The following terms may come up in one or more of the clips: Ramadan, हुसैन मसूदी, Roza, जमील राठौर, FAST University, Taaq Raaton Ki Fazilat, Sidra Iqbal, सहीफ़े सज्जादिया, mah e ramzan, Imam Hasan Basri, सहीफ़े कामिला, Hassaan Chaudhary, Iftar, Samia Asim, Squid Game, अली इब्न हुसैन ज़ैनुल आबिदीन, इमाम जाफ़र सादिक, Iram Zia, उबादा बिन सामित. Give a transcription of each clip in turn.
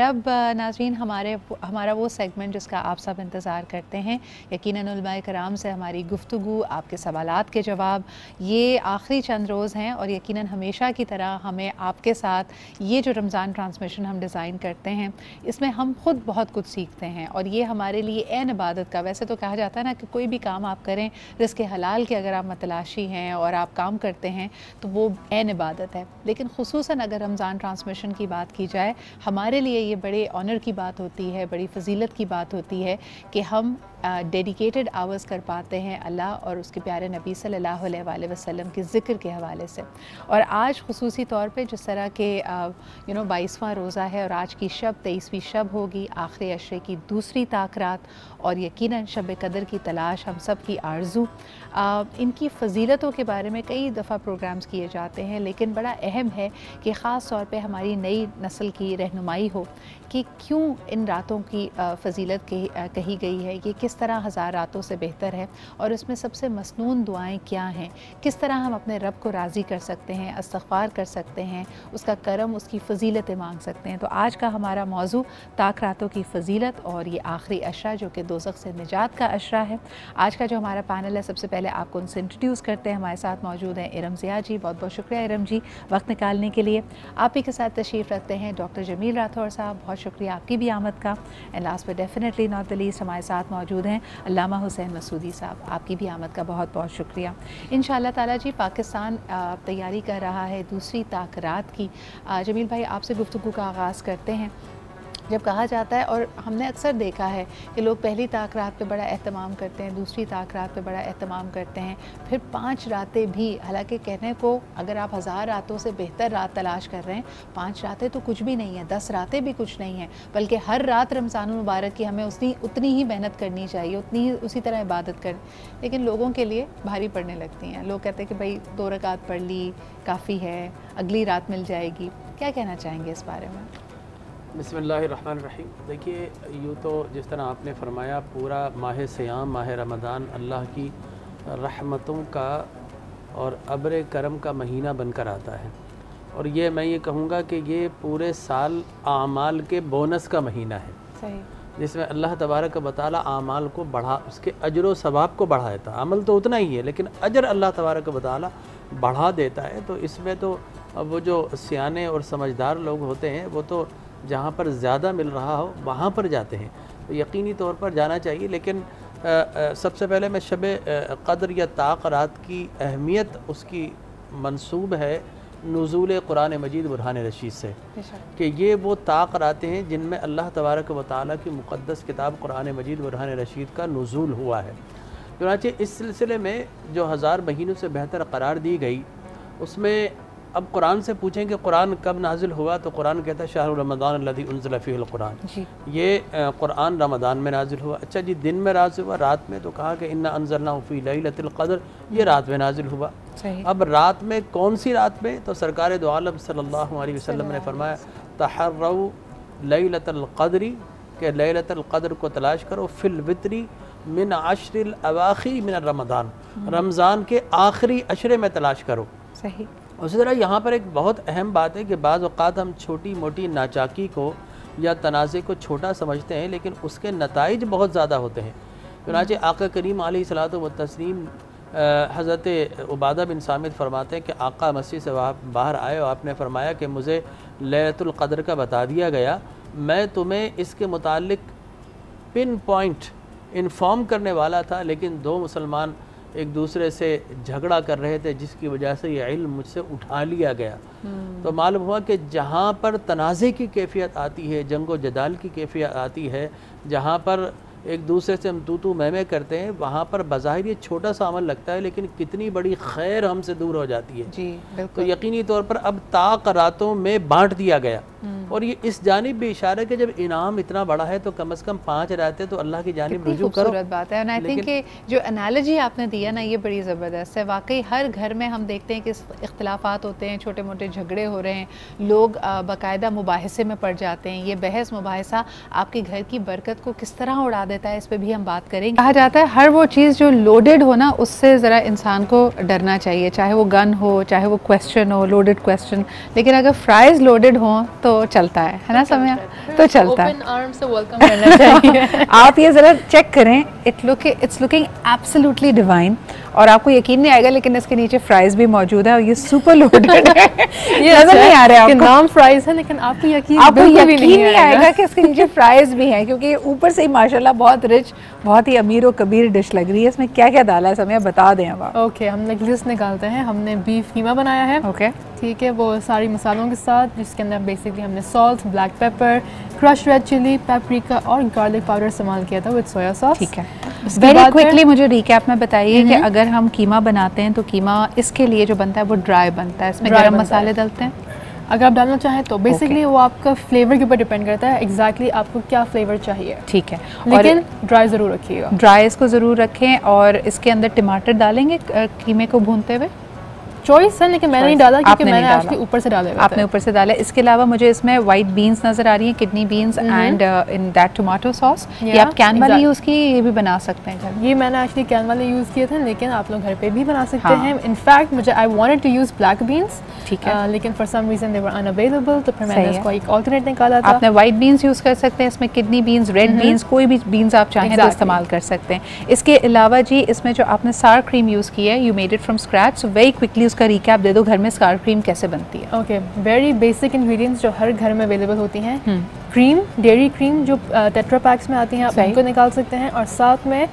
अब नाज़रीन हमारा वो सेगमेंट जिसका आप सब इंतज़ार करते हैं, यकीनन उलमाए कराम से हमारी गुफ्तगू, आपके सवालात के जवाब। ये आखिरी चंद रोज़ हैं और यकीनन हमेशा की तरह हमें आपके साथ ये जो रमज़ान ट्रांसमिशन हम डिज़ाइन करते हैं, इसमें हम खुद बहुत कुछ सीखते हैं और ये हमारे लिए ऐन इबादत का। वैसे तो कहा जाता है ना कि कोई भी काम आप करें, रिस्क हलाल के अगर आप मतलाशी हैं और आप काम करते हैं तो वो ऐन इबादत है, लेकिन खुसूसन अगर रमज़ान ट्रांसमिशन की बात की जाए, हमारे लिए ये बड़े ऑनर की बात होती है, बड़ी फजीलत की बात होती है कि हम डेडिकेटेड आवर्स कर पाते हैं अल्लाह और उसके प्यारे नबी सल्लल्लाहु अलैहि वसल्लम के ज़िक्र के हवाले से। और आज ख़ुसूसी तौर पे जिस तरह के 22वां रोज़ा है और आज की शब 23वीं शब होगी, आखिरी अशरे की दूसरी ताक़रात और यकीनन शब कदर की तलाश हम सब की आरज़ू। इनकी फजीलतों के बारे में कई दफ़ा प्रोग्राम्स किए जाते हैं, लेकिन बड़ा अहम है कि ख़ास तौर पर हमारी नई नस्ल की रहनुमाई हो कि क्यों इन रातों की फजीलत कही गई है, ये किस तरह हज़ार रातों से बेहतर है और इसमें सबसे मसनून दुआएं क्या हैं, किस तरह हम अपने रब को राज़ी कर सकते हैं, इस्तग़फ़ार कर सकते हैं, उसका करम, उसकी फजीलतें मांग सकते हैं। तो आज का हमारा मौजू ताक रातों की फजीलत और ये आखिरी अशरा जो कि दोज़ख से निजात का अशरा है। आज का जो हमारा पैनल है, सबसे पहले आपको उनसे इंट्रोड्यूस करते हैं। हमारे साथ मौजूद हैं इरम ज़िया जी। बहुत बहुत शुक्रिया इरम जी वक्त निकालने के लिए। आप ही के साथ तशरीफ़ रखते हैं डॉक्टर जमील राठौर साहब, बहुत शुक्रिया आपकी भी आमद का। And last but definitely not the least हमारे साथ मौजूद हैं अल्लामा हुसैन मसूदी साहब, आपकी भी आमद का बहुत बहुत शुक्रिया। इंशाल्लाह ताला जी, पाकिस्तान तैयारी कर रहा है दूसरी ताक़रात की। जमील भाई, आपसे गुफ्तगू का आगाज़ करते हैं। जब कहा जाता है और हमने अक्सर देखा है कि लोग पहली ताक़रात पे बड़ा एहतमाम करते हैं, दूसरी ताक़रात पे बड़ा एहतमाम करते हैं, फिर 5 रातें भी, हालांकि कहने को अगर आप हज़ार रातों से बेहतर रात तलाश कर रहे हैं, 5 रातें तो कुछ भी नहीं है, 10 रातें भी कुछ नहीं हैं, बल्कि हर रात रमज़ानुल मुबारक की हमें उतनी ही मेहनत करनी चाहिए, उसी तरह इबादत कर। लेकिन लोगों के लिए भारी पड़ने लगती हैं, लोग कहते हैं कि भाई 2 रकात पढ़ ली काफ़ी है, अगली रात मिल जाएगी। क्या कहना चाहेंगे इस बारे में? बिस्मिल्लाहिर्रहमानिर्रहीम। देखिए, यूँ तो जिस तरह आपने फरमाया, पूरा माह सियाम, माह रमदान अल्लाह की रहमतों का और अब्र करम का महीना बनकर आता है और ये मैं ये कहूँगा कि ये पूरे साल आमाल के बोनस का महीना है। सही। जिसमें अल्लाह तबारक व तआला आमाल को बढ़ा, उसके अजर व सवाब को बढ़ा देता है। अमल तो उतना ही है लेकिन अजर अल्लाह तबारक व तआला बढ़ा देता है। तो इसमें तो अब वो जो सियाने और समझदार लोग होते हैं वो तो जहाँ पर ज़्यादा मिल रहा हो वहाँ पर जाते हैं, तो यकीनी तौर पर जाना चाहिए। लेकिन सबसे पहले मैं शबे क़द्र या ताक़रात की अहमियत, उसकी मंसूब है नुज़ूल कुरान मजीद बुरहान रशीद से कि ये वो ताक़रातें हैं जिनमें अल्लाह तबारक व तआला की मुक़द्दस किताब कुरान मजीद बुरहान रशीद का नुज़ूल हुआ है। चुनांचे इस सिलसिले में जो हज़ार महीनों से बेहतर करार दी गई, उसमें अब कुरान से पूछें कि कुरान कब नाजिल हुआ, तो कुरान कहता है शाहरु रमदान अल्लज़ी उनज़िला फ़ीहिल कुरान, ये कुरान रमदान में नाजिल हुआ। अच्छा जी, दिन में नाजिल हुआ, रात में? तो कहा कि इन्ना अंज़लनाहु फ़ी लैलतिल क़द्र, ये रात में नाजिल हुआ। अब रात में कौन सी रात में? तो सरकार दो आलम सल्लल्लाहु अलैहि वसल्लम ने फरमाया तहर्रौ लैलतल क़द्र, के लैलतल क़द्र को तलाश करो, फ़िल वित्री मिन अशरिल अवाखिर मिन रमदान, रमज़ान के आखिरी अशरे में तलाश करो। सही। उसी तरह यहाँ पर एक बहुत अहम बात है कि बाज़ औक़ात हम छोटी मोटी नाचाकी को या तनाज़े को छोटा समझते हैं लेकिन उसके नताइज बहुत ज़्यादा होते हैं। चुनांचे आका करीम अलैहिस्सलातु व तस्लीम हज़रत उबादा बिन सामित फरमाते हैं कि आका मस्जिद से बाहर आए और आपने फरमाया कि मुझे लैलतुल क़द्र का बता दिया गया, मैं तुम्हें इसके मुतालिक पिन पॉइंट इन्फॉर्म करने वाला था, लेकिन 2 मुसलमान एक दूसरे से झगड़ा कर रहे थे जिसकी वजह से यह इल्म मुझसे उठा लिया गया। तो मालूम हुआ कि जहाँ पर तनाज़े की कैफियत आती है, जंगो जदाल की कैफियत आती है, जहाँ पर एक दूसरे से हम तू मैं करते हैं, वहाँ पर बज़ाहिर ये छोटा सा अमल लगता है लेकिन कितनी बड़ी खैर हमसे दूर हो जाती है। जी, तो यकीनी तौर पर अब ताक़रातों में बाँट दिया गया और ये इस जानिब भी इशारा कि जब इनाम इतना बड़ा है तो कम से कम 5 रातें तो अल्लाह की जानिब रुजू करो। खूबसूरत बात है। और आई थिंक कि जो एनालॉजी आपने दिया ना, ये बड़ी ज़बरदस्त है। वाकई हर घर में हम देखते हैं कि इख्तिलाफात होते हैं, छोटे मोटे झगड़े हो रहे हैं, लोग बाकायदा मुबाहसे में पड़ जाते हैं। ये बहस मुबाहसा आपके घर की बरकत को किस तरह उड़ा देता है, इस पर भी हम बात करेंगे। कहा जाता है हर वो चीज़ जो लोडेड हो ना, उससे ज़रा इंसान को डरना चाहिए, चाहे वो गन हो, चाहे वो क्वेश्चन हो, लोडेड क्वेश्चन। लेकिन अगर फ्राइज़ लोडेड हों तो तो चलता है ना समय तो चलता है। ओपन आर्म से वेलकम करना चाहिए। आप ये ज़रा चेक करें, इट्स लुकिंग एब्सोल्युटली डिवाइन और आपको यकीन नहीं आएगा लेकिन इसके नीचे फ्राइज भी मौजूद है और ये सुपर लोडेड है। ये नजर नहीं आ रहा है आपको, नाम फ्राइज है लेकिन आपको यकीन नहीं आएगा कि इसके नीचे फ्राइज भी हैं क्योंकि ऊपर से ही माशाल्लाह बहुत रिच, बहुत ही अमीर और कबीर डिश लग रही है। इसमें क्या क्या डाला है समय बता दें आप। ओके, हमने लिस्ट निकालते हैं। हमने बीफ कीमा बनाया है, ओके ठीक है, वो सारी मसालों के साथ, जिसके अंदर बेसिकली हमने salt, black pepper, crush red chilli, paprika और गार्लिक पाउडर इस्तेमाल किया था विद सोया सॉस। ठीक है, वेरी क्विकली मुझे रिकैप में बताइए कि अगर हम कीमा बनाते हैं तो कीमा इसके लिए जो बनता है वो ड्राई बनता है, इसमें गर्म मसाले डालते हैं। अगर आप डालना चाहें तो बेसिकली वो आपका फ्लेवर के ऊपर डिपेंड करता है, एग्जैक्टली आपको क्या फ्लेवर चाहिए। ठीक है, लेकिन ड्राई ज़रूर रखिएगा, ड्राई इसको ज़रूर रखें। और इसके अंदर टमाटर डालेंगे कीमे को भूनते हुए, चॉइस है लेकिन मैंने नहीं डाला क्योंकि मैंने आपके ऊपर से डाला। आपने ऊपर से डाला। इसके अलावा मुझे इसमें वाइट बीन्स नज़र आ रही हैं, kidney beans and in that tomato sauce. ये आप कैन वाली यूज़ की, ये भी बना सकते हैं। ये मैंने एक्चुअली कैन वाले यूज़ किए थे लेकिन आप लोग घर पे भी बना सकते हैं। इनफैक्ट मुझे I wanted to use black beans, ठीक है, लेकिन for some reason they were unavailable, तो फिर मैंने इसको एक अल्टरनेट निकाला था। आपने वाइट बीन्स यूज़ कर सकते हैं, इसमें किडनी बीन्स, रेड बीन्स, कोई भी बीन्स आप चाहें तो इस्तेमाल कर सकते हैं। इसके अलावा जी इसमें जो आपने सार क्रीम यूज़ की है, you made it from scratch, so very quickly उसका रिकैप दे दो, घर में स्कार क्रीम कैसे बनती है। ओके, वेरी बेसिक इंग्रेडिएंट्स जो हर घर में अवेलेबल होती हैं। क्रीम, डेयरी क्रीम जो टेट्रा पैक्स में आती हैं, आप उनको निकाल सकते हैं और साथ में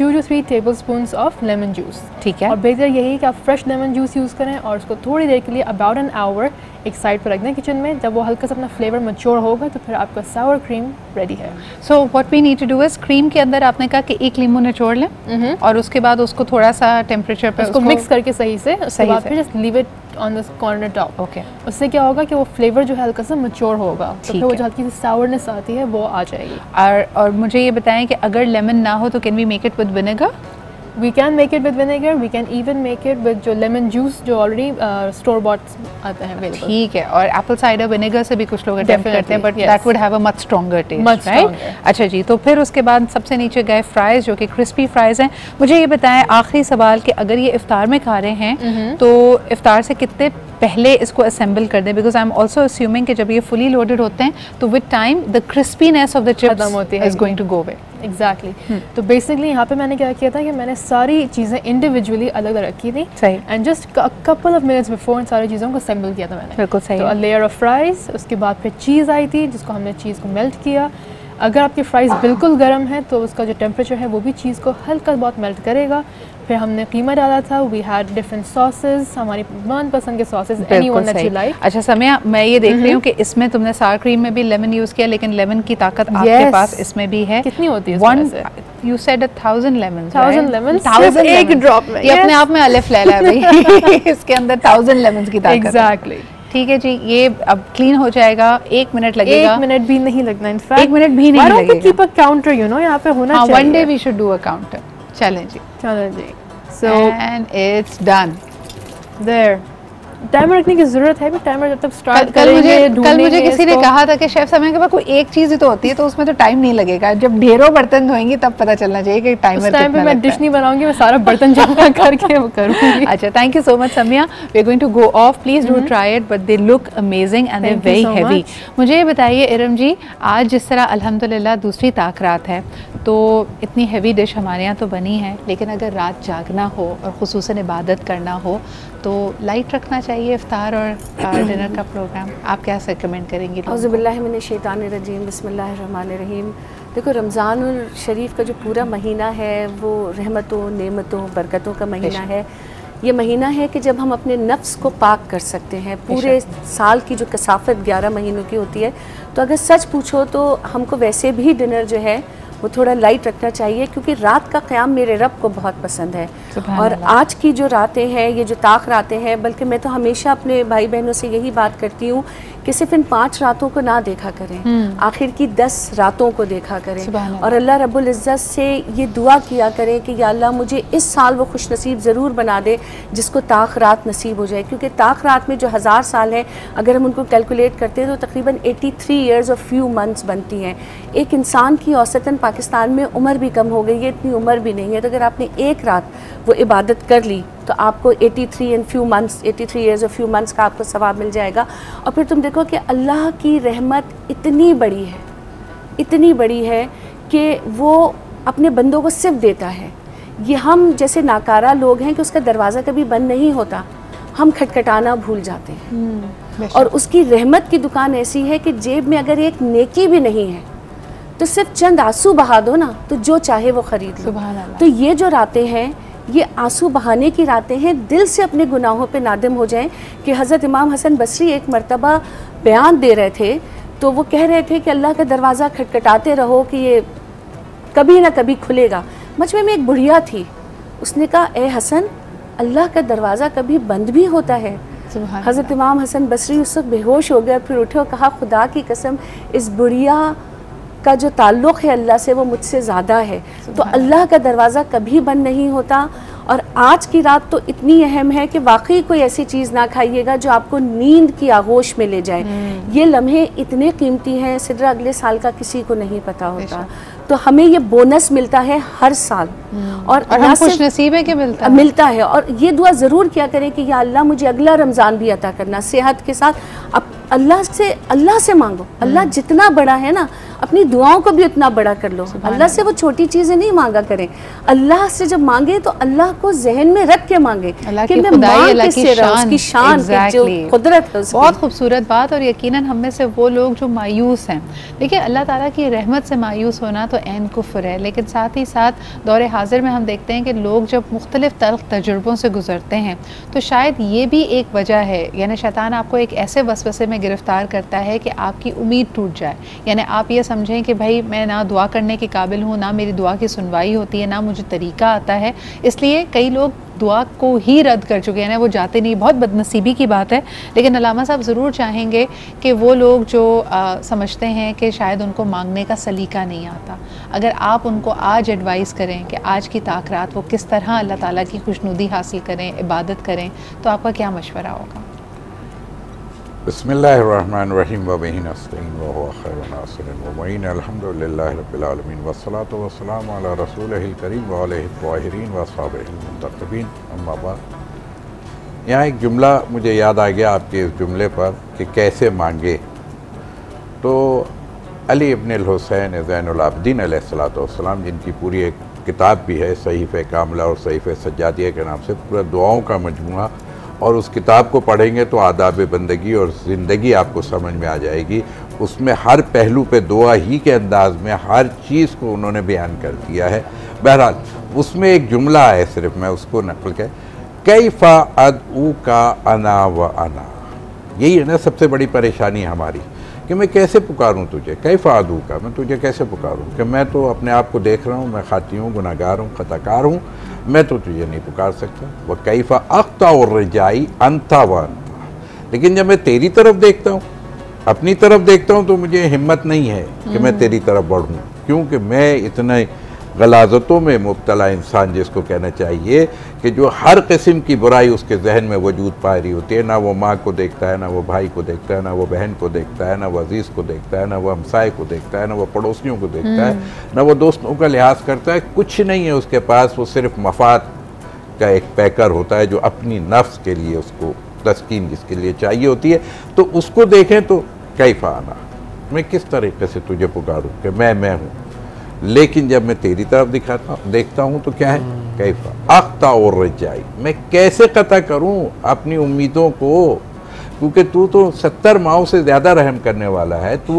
2 to 3 tablespoons of lemon juice. ठीक है, और बेहतर यही है कि आप फ्रेश लेमन जूस यूज़ करें और उसको थोड़ी देर के लिए अबाउट एन आवर एक साइड पर रख दें किचन में। जब वो हल्का सा अपना फ्लेवर मैच्योर होगा तो फिर आपका सावर क्रीम रेडी है। So what we need to do is, cream के अंदर आपने कहा कि एक लीमू निचोड़ लें और उसके बाद उसको थोड़ा सा टेम्परेचर पर उसको मिक्स करके सही से just leave it on the corner top. Okay, उससे क्या होगा कि वो फ्लेवर जो है हल्का सा मैच्योर होगा, तो फिर वो जो हल्की सी सावरनेस आती है वो आ जाएगी। और मुझे ये बताएं कि अगर लेमन ना हो तो can we make it with vinegar? We can make it with vinegar, we can even make it with जो लेमन जूस जो ऑलरेडी स्टोर बॉट आता है। ठीक है, और एप्पल साइडर विनेगर से भी कुछ लोग अटेम्प्ट करते हैं but that would have a much stronger taste, right? अच्छा जी, तो फिर उसके बाद सबसे नीचे गए फ्राइज जो कि क्रिस्पी फ्राइज हैं। मुझे ये बताएं आखिरी सवाल कि अगर ये इफ्तार में खा रहे हैं तो इफ्तार से कितने पहले इसको असेंबल कर दें, because I am also assuming कि जब ये फुली लोडेड होते हैं तो with time the crispiness of the chips होती है is going to go away. Exactly. तो बेसिकली यहाँ पे मैंने क्या किया था कि मैंने सारी चीज़ें इंडिविजुअली अलग रखी थी and just couple of minutes before इन सारी चीज़ों को असेंबल किया था मैंने। बिल्कुल सही। तो लेयर ऑफ फ्राइज, उसके बाद फिर चीज़ आई थी जिसको हमने चीज़ को मेल्ट किया। अगर आपके फ्राइज़ बिल्कुल गर्म है तो उसका जो टेम्परेचर है वो भी चीज़ को हल्का बहुत मेल्ट करेगा। फिर हमने कीमा डाला था, वी हैड डिफरेंट सॉसेस, हमारी मनपसंद के sauces anyone that you like. अच्छा समय, मैं ये देख रही हूँ कि इसमें तुमने सार क्रीम में भी लेमन यूज़ किया लेकिन लेमन की ताकत आपके पास इसमें भी है। कितनी होती है? 1000 lemons एक ड्रॉप में। ये अपने आप में अलिफ लैला है भाई, इसके अंदर 1000 लेमन की ताकत। एग्जैक्टली। ठीक है जी, ये अब क्लीन हो जाएगा, 1 मिनट लगेगा। 1 मिनट भी नहीं लगना, इनफैक्ट 1 मिनट भी नहीं लगेगा। Keep a counter, you know, यहाँ पे होना चाहिए। One day we should do a counter. चलें जी। So and it's done there. Timer रखने की जरूरत है, टाइमर जब तक स्टार्ट करेंगे। कल मुझे किसी ने कहा था कि शेफ समय के पास कोई एक चीज़ ही तो होती है तो उसमें तो टाइम नहीं लगेगा, जब ढेरों बर्तन धोएंगे तब पता चलना चाहिए कि टाइमर कितना लगता है। उस टाइम पे मैं डिश नहीं बनाऊंगी, मैं सारा बर्तन जमा करके वो करूंगी। अच्छा, thank you so much Samiya, we are going to go off, please do try it but they look amazing and they very heavy. मुझे ये बताइए इरम जी, आज जिस तरह अल्हम्दुलिल्लाह दूसरी ताक रात है तो इतनी हैवी डिश हमारे यहाँ तो बनी है, लेकिन अगर रात जागना हो और खुसूसन इबादत करना हो तो लाइट रखना चाहिए इफ्तार और डिनर का प्रोग्राम, आप क्या रिकमेंड करेंगी? औज़ुबिल्लाहि मिनश्शैतानिर्रजीम, बिस्मिल्लाहिर्रहमानिर्रहीम। देखो, रमज़ानुल शरीफ का जो पूरा महीना है वो रहमतों, नेमतों, बरकतों का महीना है। ये महीना है कि जब हम अपने नफ्स को पाक कर सकते हैं। पूरे साल की जो कसाफत 11 महीनों की होती है, तो अगर सच पूछो तो हमको वैसे भी डिनर जो है वो थोड़ा लाइट रखना चाहिए, क्योंकि रात का क़याम मेरे रब को बहुत पसंद है। और आज की जो रातें हैं, ये जो ताक रातें हैं, बल्कि मैं तो हमेशा अपने भाई बहनों से यही बात करती हूँ कि सिर्फ इन 5 रातों को ना देखा करें, आखिर की 10 रातों को देखा करें। और अल्लाह रब्बुल इज़्ज़त से ये दुआ किया करें कि या अल्लाह मुझे इस साल वो खुश नसीब ज़रूर बना दे जिसको ताक रात नसीब हो जाए, क्योंकि ताक रात में जो 1000 साल हैं अगर हम उनको कैलकुलेट करते हैं तो तकरीबन 83 ईयर्स और फ्यू मंथ्स बनती हैं। एक इंसान की औसतन पाकिस्तान में उम्र भी कम हो गई है, इतनी उम्र भी नहीं है। तो अगर आपने एक रात वो इबादत कर ली तो आपको 83 ईयर्स और फ्यू मंथ्स का आपको सवाब मिल जाएगा। और फिर तुम देखो कि अल्लाह की रहमत इतनी बड़ी है कि वो अपने बंदों को सिर्फ देता है। ये हम जैसे नाकारा लोग हैं कि उसका दरवाज़ा कभी बंद नहीं होता, हम खटखटाना भूल जाते हैं। और उसकी रहमत की दुकान ऐसी है कि जेब में अगर एक नेकी भी नहीं है तो सिर्फ चंद आंसू बहा दो ना, तो जो चाहे वो खरीद लो। तो ये जो रातें हैं ये आंसू बहाने की रातें हैं। दिल से अपने गुनाहों पे नादिम हो जाएं। कि हज़रत इमाम हसन बसरी एक मरतबा बयान दे रहे थे तो वो कह रहे थे कि अल्लाह का दरवाज़ा खटखटाते रहो कि ये कभी ना कभी खुलेगा। मजमे में एक बुढ़िया थी, उसने कहा ए हसन, अल्लाह का दरवाज़ा कभी बंद भी होता है। हज़रत इमाम हसन बसरी उस वक्त बेहोश हो गया, फिर उठे और कहा खुदा की कसम इस बुढ़िया का जो ताल्लुक़ है अल्लाह से वो मुझसे ज़्यादा है। तो अल्लाह का दरवाज़ा कभी बंद नहीं होता। और आज की रात तो इतनी अहम है कि वाकई कोई ऐसी चीज़ ना खाइएगा जो आपको नींद की आगोश में ले जाए। ये लम्हे इतने कीमती हैं, सिद्रा अगले साल का किसी को नहीं पता होता। तो हमें ये बोनस मिलता है हर साल और हम खुश नसीब है कि मिलता है। और ये दुआ ज़रूर किया करें कि या अल्लाह मुझे अगला रमज़ान भी अता करना सेहत के साथ। अब अल्लाह से मांगो, अल्लाह जितना बड़ा है ना अपनी दुआओं को भी उतना बड़ा कर लो। अल्लाह से वो छोटी चीज़ें नहीं मांगा करें। अल्लाह से जब मांगे तो अल्लाह को जहन में रख के मांगे कि मैं मांग किससे रहूं, उसकी शान की जो कुदरत है। बहुत खूबसूरत बात। और यकीनन हम में से वो लोग जो मायूस हैं, देखिए अल्लाह ताला की रहमत से मायूस होना तो ऐन कुफ्र है, लेकिन साथ ही साथ दौरे हाजिर में हम देखते हैं कि लोग जब मुख्तलिफ तल्ख तजुर्बों से गुजरते हैं तो शायद ये भी एक वजह है। यानी शैतान आपको एक ऐसे वसवसे में गिरफ्तार करता है कि आपकी उम्मीद टूट जाए। यानी आप ये समझें कि भाई मैं ना दुआ करने के काबिल हूँ, ना मेरी दुआ की सुनवाई होती है, ना मुझे तरीका आता है। इसलिए कई लोग दुआ को ही रद्द कर चुके हैं, वो जाते नहीं। बहुत बदनसीबी की बात है। लेकिन अलामा साहब ज़रूर चाहेंगे कि वो लोग जो समझते हैं कि शायद उनको मांगने का सलीका नहीं आता, अगर आप उनको आज एडवाइस करें कि आज की ताक़रात वो किस तरह अल्लाह ताला की खुशनुदी हासिल करें, इबादत करें, तो आपका क्या मशवरा होगा? बिस्मिल्लाहिर्रहमानिर्रहीम वबीन। यहाँ एक जुमला मुझे याद आ गया आपके इस जुमले पर कि कैसे मांगे। तो अली इब्न हुसैन ज़ैनुल आबिदीन अलैहिस्सलाम, जिनकी पूरी एक किताब भी है सहीफ़े कामिला और सहीफ़े सज्जादिया के नाम से, पूरा दुआओं का मजमुआ, और उस किताब को पढ़ेंगे तो आदाब बंदगी और ज़िंदगी आपको समझ में आ जाएगी। उसमें हर पहलू पे दुआ ही के अंदाज में हर चीज़ को उन्होंने बयान कर दिया है। बहरहाल उसमें एक जुमला है, सिर्फ मैं उसको नकल के कैफ़ा अदऊ का अना व अना, यही है ना सबसे बड़ी परेशानी हमारी कि मैं कैसे पुकारूं तुझे। कैफ़ा अदऊ का, मैं तुझे कैसे पुकारूं कि मैं तो अपने आप को देख रहा हूँ, मैं खाती हूँ, गुनाहगार हूँ, खताकार हूँ, मैं तो तुझे नहीं पुकार सकता। वह कैफ़ा अख्ता और रजाई अंता वाना, लेकिन जब मैं तेरी तरफ देखता हूँ, अपनी तरफ देखता हूँ, तो मुझे हिम्मत नहीं है कि मैं तेरी तरफ बढ़ूँ, क्योंकि मैं इतने गलाजतों में मुब्तला इंसान, जिसको कहना चाहिए कि जो हर किस्म की बुराई उसके जहन में वजूद पा रही होती है। ना वो माँ को देखता है, ना वो भाई को देखता है, ना वो बहन को देखता है, ना वो अजीज़ को देखता है, ना वो हमसाए को देखता है, ना वो पड़ोसियों को देखता है, ना वो दोस्तों का लिहाज करता है। कुछ नहीं है उसके पास, वो सिर्फ मफाद का एक पैकर होता है जो अपनी नफ्स के लिए, उसको तस्कीन जिसके लिए चाहिए होती है। तो उसको देखें तो कैफ़ा आना, मैं किस तरीके से तुझे पुकारूँ कि मैं हूँ, लेकिन जब मैं तेरी तरफ देखता हूँ तो क्या है कैफ़ा अख्ता और रजाई, मैं कैसे कता करूँ अपनी उम्मीदों को, क्योंकि तू तो 70 माओं से ज़्यादा रहम करने वाला है। तू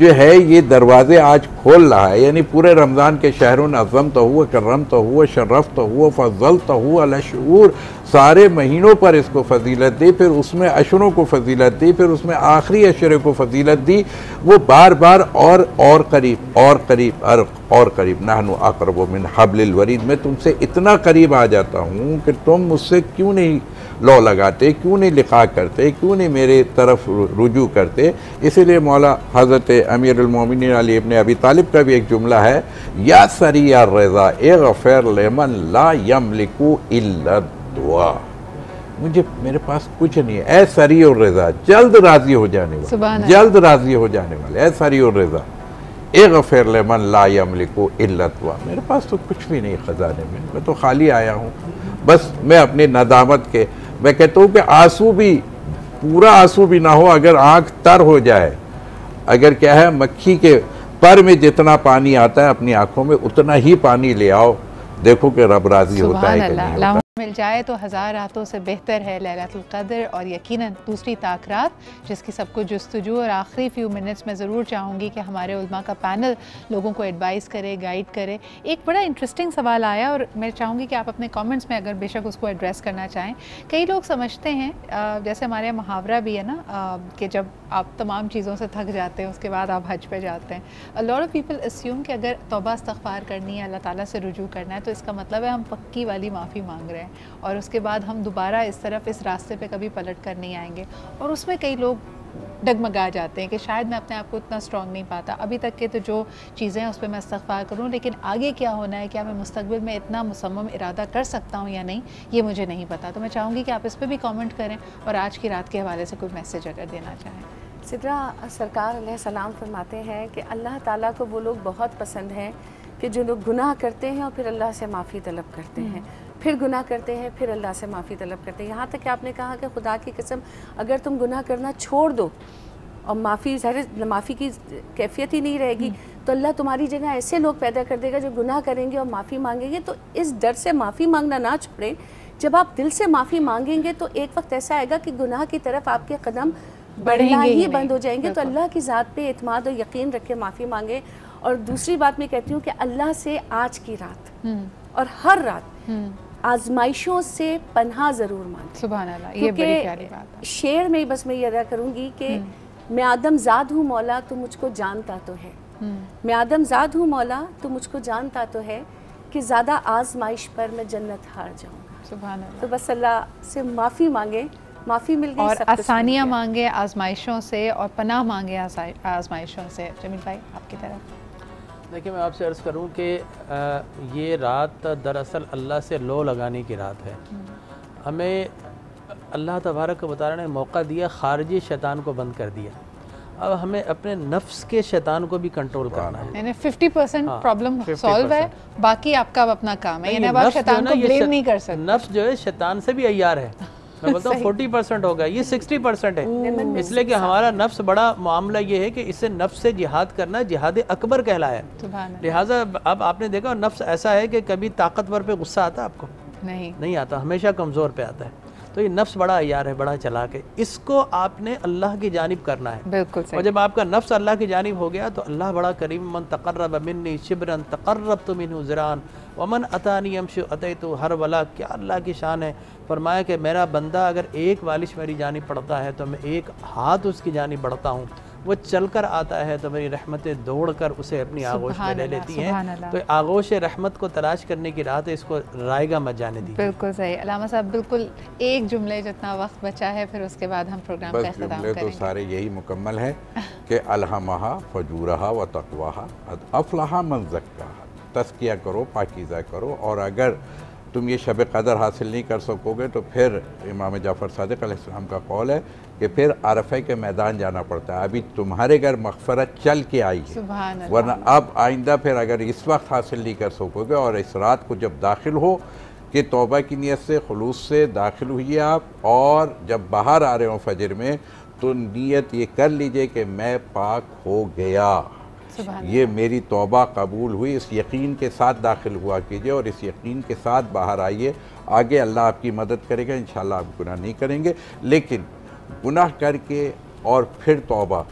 जो है ये दरवाज़े आज खोल रहा है, यानी पूरे रमज़ान के शहरों ने अज़म तो हुआ, करम तो हुआ, शरफ़ तो हुआ, फजल तो हुआ, अलशूर, सारे महीनों पर इसको फजीलत दी, फिर उसमें अशरों को फजीलत दी, फिर उसमें आखिरी अशरे को फजीलत दी। वो बार बार और करीब और करीब और करीब, नहनु अक़रबु मिन हब्लिल वरीद, मैं तुमसे इतना करीब आ जाता हूँ कि तुम मुझसे क्यों नहीं लौ लगाते, क्यों नहीं लिखा करते, क्यों नहीं मेरे तरफ रुजू करते। इसीलिए मौला हज़रत अमीरुल मोमिनीन अली इब्न अबी तालिब का भी एक जुमला है, या सरिया रज़ा इग़फ़िर लिमन ला यमलिकु इल्ला दुआ, मुझे मेरे पास कुछ नहीं है, ऐ सरी और रज़ा, जल्द राज़ी हो जाने वाले, जल्द राज़ी हो जाने वाले, ऐ सरी और रज़ा, इग़फ़िर लिमन ला यमलिकु इल्ला तुआ, मेरे पास तो कुछ भी नहीं ख़जाने में, मैं तो खाली आया हूँ। बस मैं अपनी नदामत के, मैं कहता हूँ कि आंसू भी, पूरा आंसू भी ना हो, अगर आँख तर हो जाए, अगर क्या है मक्खी के पर में जितना पानी आता है अपनी आँखों में उतना ही पानी ले आओ, देखो कि रब राज़ी होता है कि नहीं होता। मिल जाए तो हज़ार रातों से बेहतर है लैलतुल क़द्र, और यकीनन दूसरी ताक रात जिसकी सबको जस्तजू। और आखिरी फ्यू मिनट्स में ज़रूर चाहूँगी कि हमारे उलमा का पैनल लोगों को एडवाइस करे, गाइड करे। एक बड़ा इंटरेस्टिंग सवाल आया और मैं चाहूँगी कि आप अपने कमेंट्स में अगर बेशक उसको एड्रेस करना चाहें। कई लोग समझते हैं, जैसे हमारे यहाँ मुहावरा भी है ना, कि जब आप तमाम चीज़ों से थक जाते हैं उसके बाद आप हज पे जाते हैं। लॉट ऑफ पीपल अस्यूम कि अगर तौबा इस्तग़फ़ार करनी है, अल्लाह ताला से रुजू करना है, तो इसका मतलब है हम पक्की वाली माफ़ी मांग रहे हैं और उसके बाद हम दोबारा इस तरफ इस रास्ते पे कभी पलट कर नहीं आएंगे। और उसमें कई लोग डगमगा जाते हैं कि शायद मैं अपने आप को इतना स्ट्रॉन्ग नहीं पाता, अभी तक के तो जो चीज़ें हैं उस पर मैं इस्तग़फ़ार करूँ, लेकिन आगे क्या होना है, क्या मैं मुस्तक़बिल में इतना मुसम्मम इरादा कर सकता हूँ या नहीं, ये मुझे नहीं पता। तो मैं चाहूँगी कि आप इस पर भी कॉमेंट करें और आज की रात के हवाले से कोई मैसेज अगर देना चाहें। सिदरा सरकार अलैहिस्सलाम फरमाते हैं कि अल्लाह ताला को वो लोग बहुत पसंद हैं कि जो लोग गुनाह करते हैं और फिर अल्लाह से माफ़ी तलब करते हैं, फिर गुनाह करते हैं, फिर अल्लाह से माफ़ी तलब करते हैं। यहाँ तक कि आपने कहा कि खुदा की कसम अगर तुम गुनाह करना छोड़ दो और माफ़ी, ज़ाहिर माफ़ी की कैफियत ही नहीं रहेगी, तो अल्लाह तुम्हारी जगह ऐसे लोग पैदा कर देगा जो गुनाह करेंगे और माफ़ी मांगेंगे। तो इस डर से माफ़ी मांगना ना छोड़ें, जब आप दिल से माफ़ी मांगेंगे तो एक वक्त ऐसा आएगा कि गुनाह की तरफ आपके कदम बढ़ना ही बंद हो जाएंगे। तो अल्लाह की ज़ात पे इत्माद और यकीन रख के माफ़ी मांगें। और दूसरी बात मैं कहती हूँ कि अल्लाह से आज की रात और हर रात आजमाइशों से पनाह ज़रूर मांगें। सुभान अल्लाह, ये बड़ी प्यारी बात है। शेर में बस मैं ये अदा करूँगी कि मैं आदमजाद हूँ मौला तो मुझको जानता तो है, मैं आदमजाद हूँ मौला तो मुझको जानता तो है कि ज़्यादा आजमाइश पर मैं जन्नत हार जाऊँगा। सुभान अल्लाह। तो बस अल्लाह से माफ़ी मांगें, माफ़ी मिल गई, और आसानियाँ मांगे आजमाइशों से और पनाह मांगे आजमाइशों से। जमील भाई आपकी तरफ। देखिए मैं आपसे अर्ज़ करूँ कि ये रात दरअसल अल्लाह से लो लगाने की रात है। हमें अल्लाह तबारक व तआला ने मौका दिया, ख़ारिजी शैतान को बंद कर दिया, अब हमें अपने नफ्स के शैतान को भी कंट्रोल करना है। यानी 50% प्रॉब्लम सॉल्व है, बाकी आपका अब अपना काम है। यानी आप शैतान को ब्लेम नहीं कर सकते। नफ्स जो है शैतान से भी अय्यार है, मैं बोलता हूँ 40% होगा, ये 60% है। इसलिए कि हमारा नफ्स बड़ा मामला ये है कि इससे नफ्स से जिहाद करना जिहाद अकबर कहलाया है। लिहाजा अब आपने देखा नफ्स ऐसा है कि कभी ताकतवर पे गुस्सा आता आपको नहीं आता, हमेशा कमज़ोर पे आता है। तो ये नफ्स बड़ा अय्यार है, बड़ा चलाक है, इसको आपने अल्लाह की जानिब करना है। बिल्कुल। और जब आपका नफ्स अल्लाह की जानिब हो गया तो अल्लाह बड़ा करीम, मन तकर्रब मिन्नी शिब्रन तकर्रब्तु मिन्हु ज़रान वमन अतानी यमशु अतैतु हर वला। क्या अल्लाह की शान है, फरमाया कि मेरा बंदा अगर एक वालिश मेरी जानिब पड़ता है तो मैं एक हाथ उसकी जानिब बढ़ता हूँ, वो चल कर आता है तो मेरी रहमतें दौड़ कर उसे अपनी आगोश में ले लेती हैं। तो आगोश रहमत को तलाश करने की रात है, इसको रायगा मत जाने दी। बिल्कुल सही अलामा साहब, बिल्कुल एक जुमले जितना वक्त बचा है फिर उसके बाद हम प्रोग्राम का अख्ताम करेंगे। तो सारे यही मुकम्मल है कि अलहमहा फजूरहा व तक़वाहा अफलहा मन ज़क्काहा, तज़किया करो, पाकीज़ा करो। और अगर तुम ये शब कदर हासिल नहीं कर सकोगे तो फिर इमाम जाफ़र सादिक अलैहिस्सलाम का कौल है कि फिर अरफे के मैदान जाना पड़ता है। अभी तुम्हारे घर मग़फ़रत चल के आई है, वरना अब आइंदा फिर अगर इस वक्त हासिल नहीं कर सकोगे और इस रात को जब दाखिल हो कि तौबा की नीयत से खुलूस से दाखिल हुई आप, और जब बाहर आ रहे हो फजर में तो नीयत ये कर लीजिए कि मैं पाक हो गया, ये मेरी तौबा कबूल हुई, इस यकीन के साथ दाखिल हुआ कीजिए और इस यकीन के साथ बाहर आइए। आगे अल्लाह आपकी मदद करेगा, इंशाल्लाह आप गुनाह नहीं करेंगे। लेकिन गुनाह करके और फिर तौबा,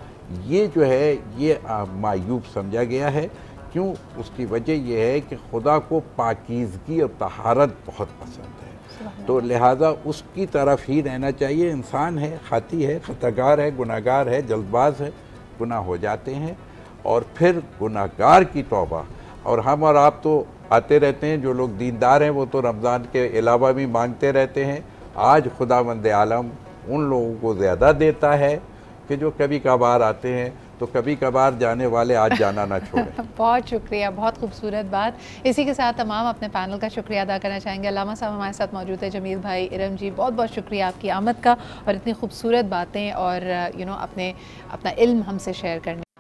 ये जो है ये मायूब समझा गया है। क्यों? उसकी वजह यह है कि खुदा को पाकीज़गी और तहारत बहुत पसंद है, तो लिहाजा उसकी तरफ ही रहना चाहिए। इंसान है, ख़ाती है, ख़तागार है, गुनाहगार है, जल्दबाज है, गुनाह हो जाते हैं, और फिर गुनाहगार की तौबा। और हम और आप तो आते रहते हैं, जो लोग दीनदार हैं वो तो रमज़ान के अलावा भी मांगते रहते हैं। आज खुदावंद आलम उन लोगों को ज़्यादा देता है कि जो कभी कभार आते हैं, तो कभी कभार जाने वाले आज जाना ना छोड़ें। बहुत शुक्रिया, बहुत खूबसूरत बात। इसी के साथ तमाम अपने पैनल का शुक्रिया अदा करना चाहेंगे। अलामा साहब हमारे साथ मौजूद है, जमील भाई, इरम जी, बहुत बहुत शुक्रिया आपकी आमद का और इतनी खूबसूरत बातें और अपना इल्म हमसे शेयर करने